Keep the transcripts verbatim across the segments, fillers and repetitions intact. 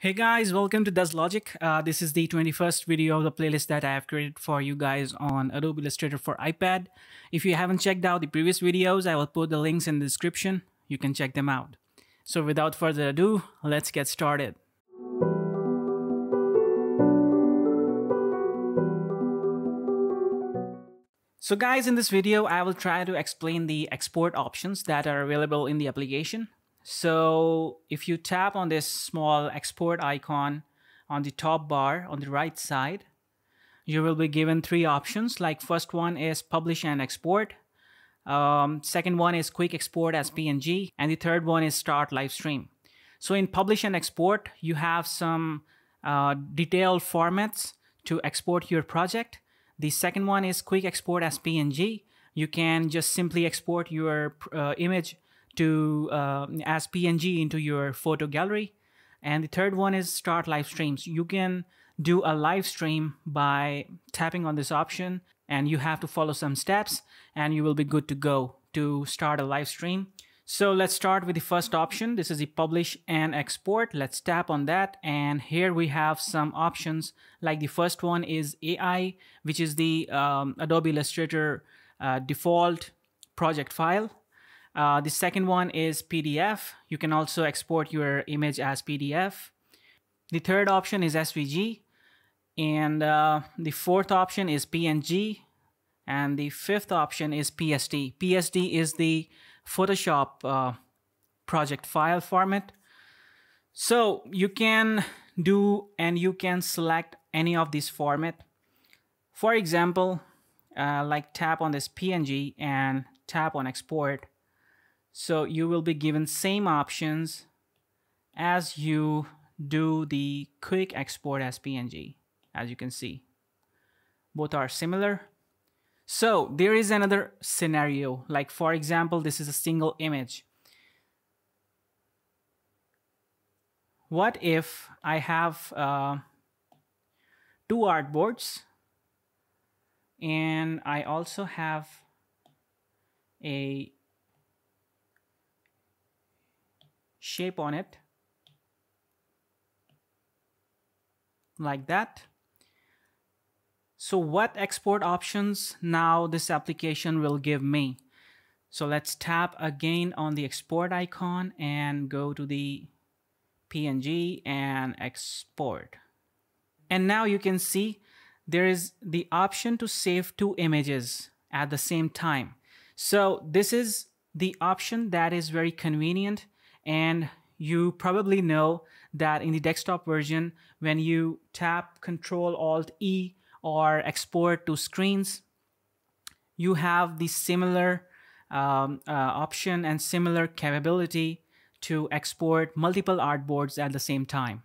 Hey guys, welcome to DezLogic. Uh, this is the twenty-first video of the playlist that I have created for you guys on Adobe Illustrator for iPad. If you haven't checked out the previous videos, I will put the links in the description. You can check them out. So without further ado, let's get started. So guys, in this video, I will try to explain the export options that are available in the application. So if you tap on this small export icon on the top bar on the right side, you will be given three options. Like first one is publish and export. Um, second one is quick export as P N G. And the third one is start live stream. So in publish and export, you have some uh, detailed formats to export your project. The second one is quick export as P N G. You can just simply export your uh, image to uh, as P N G into your photo gallery. And the third one is start live streams. You can do a live stream by tapping on this option, and you have to follow some steps and you will be good to go to start a live stream. So let's start with the first option. This is the publish and export. Let's tap on that, and here we have some options. Like the first one is A I, which is the um, Adobe Illustrator uh, default project file. Uh, the second one is P D F. You can also export your image as P D F. The third option is S V G. And uh, the fourth option is P N G. And the fifth option is P S D. P S D is the Photoshop uh, project file format. So you can do and you can select any of these format. For example, uh, like tap on this P N G and tap on export. So you will be given same options as you do the quick export as P N G. As you can see, both are similar. So there is another scenario. Like for example, this is a single image. What if I have uh, two artboards, and I also have a shape on it like that. So what export options now this application will give me? So let's tap again on the export icon and go to the P N G and export. And now you can see there is the option to save two images at the same time. So this is the option that is very convenient. And you probably know that in the desktop version, when you tap control alt E or export to screens, you have the similar um, uh, option and similar capability to export multiple artboards at the same time.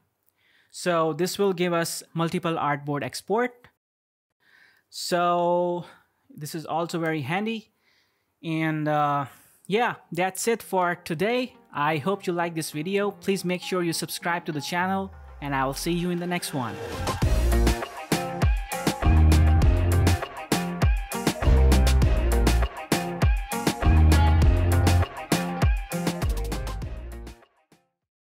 So this will give us multiple artboard export. So this is also very handy. And uh, yeah, that's it for today. I hope you like this video. Please make sure you subscribe to the channel, and I will see you in the next one.